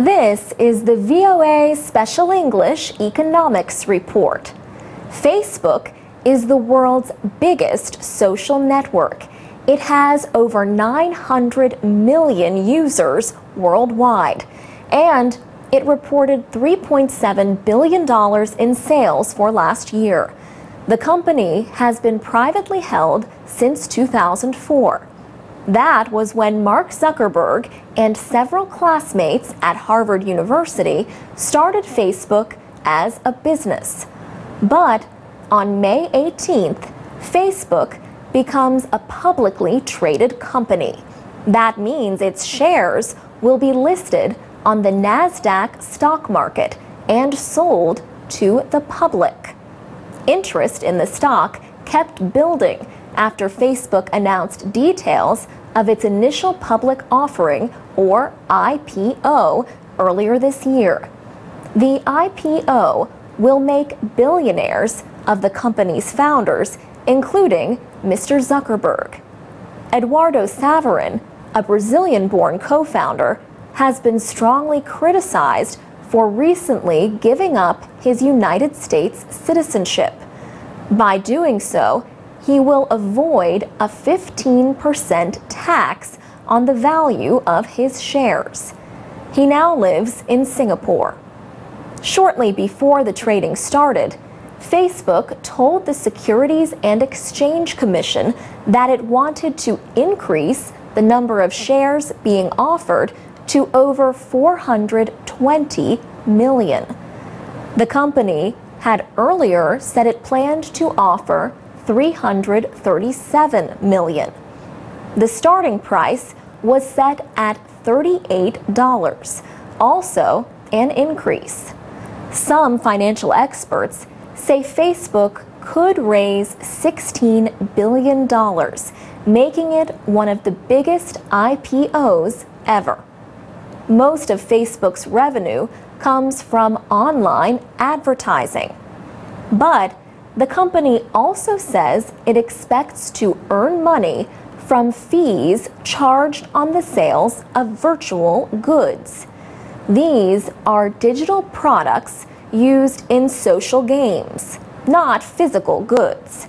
This is the VOA Special English Economics Report. Facebook is the world's biggest social network. It has over 900 million users worldwide, and it reported $3.7 billion in sales for last year. The company has been privately held since 2004. That was when Mark Zuckerberg and several classmates at Harvard University started Facebook as a business. But on May 18th, Facebook becomes a publicly traded company. That means its shares will be listed on the NASDAQ stock market and sold to the public. Interest in the stock kept building after Facebook announced details of its initial public offering, or IPO, earlier this year. The IPO will make billionaires of the company's founders, including Mr. Zuckerberg. Eduardo Saverin, a Brazilian-born co-founder, has been strongly criticized for recently giving up his United States citizenship. By doing so, he will avoid a 15% tax on the value of his shares. He now lives in Singapore. Shortly before the trading started, Facebook told the Securities and Exchange Commission that it wanted to increase the number of shares being offered to over 420 million. The company had earlier said it planned to offer 337 million. The starting price was set at $38, also an increase. Some financial experts say Facebook could raise $16 billion, making it one of the biggest IPOs ever. Most of Facebook's revenue comes from online advertising. But the company also says it expects to earn money from fees charged on the sales of virtual goods. These are digital products used in social games, not physical goods.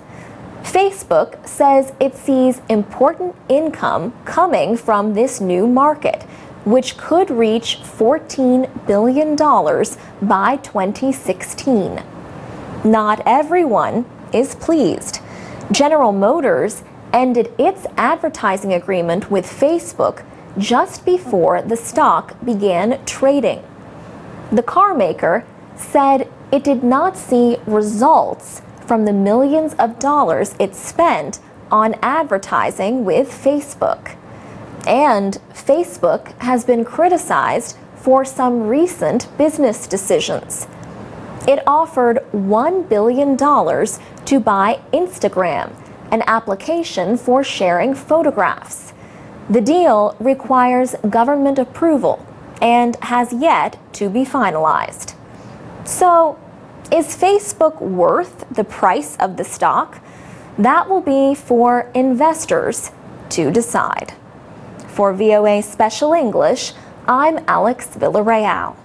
Facebook says it sees important income coming from this new market, which could reach $14 billion by 2016. Not everyone is pleased. General Motors ended its advertising agreement with Facebook just before the stock began trading. The carmaker said it did not see results from the millions of dollars it spent on advertising with Facebook. And Facebook has been criticized for some recent business decisions. It offered $1 billion to buy Instagram, an application for sharing photographs. The deal requires government approval and has yet to be finalized. So, is Facebook worth the price of the stock? That will be for investors to decide. For VOA Special English, I'm Alex Villarreal.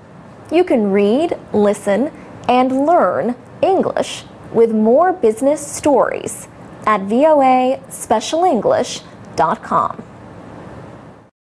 You can read, listen, and learn English with more business stories at voaspecialenglish.com.